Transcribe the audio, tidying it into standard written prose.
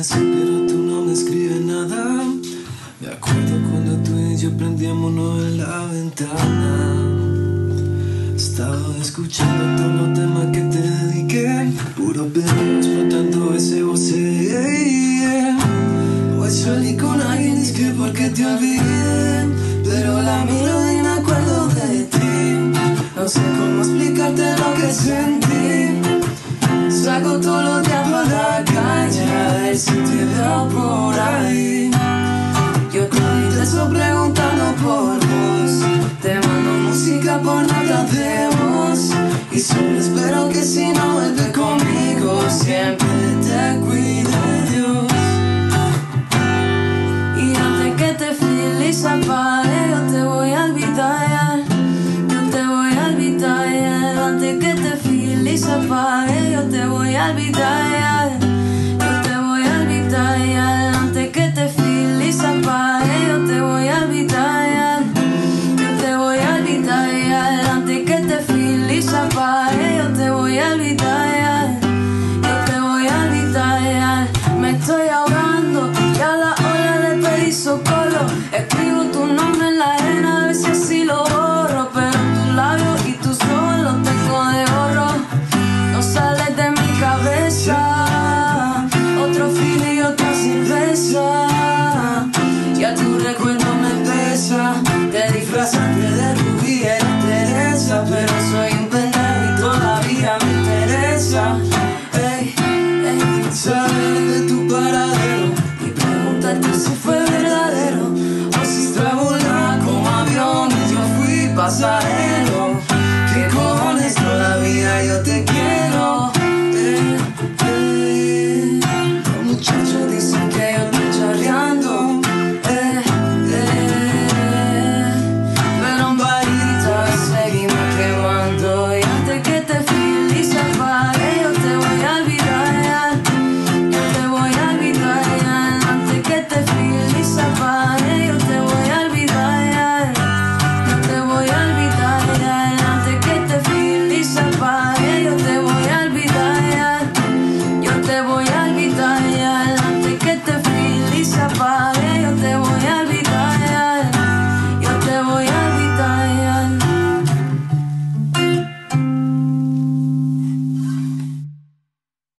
así, pero tú no me escribes nada. Me acuerdo cuando tú y yo prendíamos en la ventana. Estaba escuchando todos los temas que te dediqué, puro perro explotando ese voce. Hoy salí con alguien, es que porque te olvidé, pero la miro y me acuerdo de ti. No sé cómo explicarte lo que sentí. Salgo todos los días por la calle a ver si te veo por ahí. Yo creo que te estoy preguntando por vos. Te mando música por notas de voz. Y solo espero que si no vuelves conmigo siempre te cuide Dios. Y antes que te feliz apague, yo te voy a olvidar. Antes que te feliz apague, yo te voy a olvidar. Yo te voy a olvidar. Antes que te feliz apague, yo te voy a olvidar. Yo te voy a olvidar. Antes que te feliz apague, yo te voy a olvidar. Yo te voy a olvidar. Me estoy ahogando y a la hora de pedir socorro escribo tu nombre en la arena, a ver si así lo borro. Pero tus labios y tus ojos los tengo de oro, no sales de mi cabeza. Otro feeling y otra cerveza, ya tu recuerdo me pesa. Te disfrazaste de Rubí, eres Teresa, pero soy un pendejo y todavía me interesa. Hey, hey, saber de tu paradero y preguntarte si fue verdadero o si estrabulaba como avión y yo fui pasajero.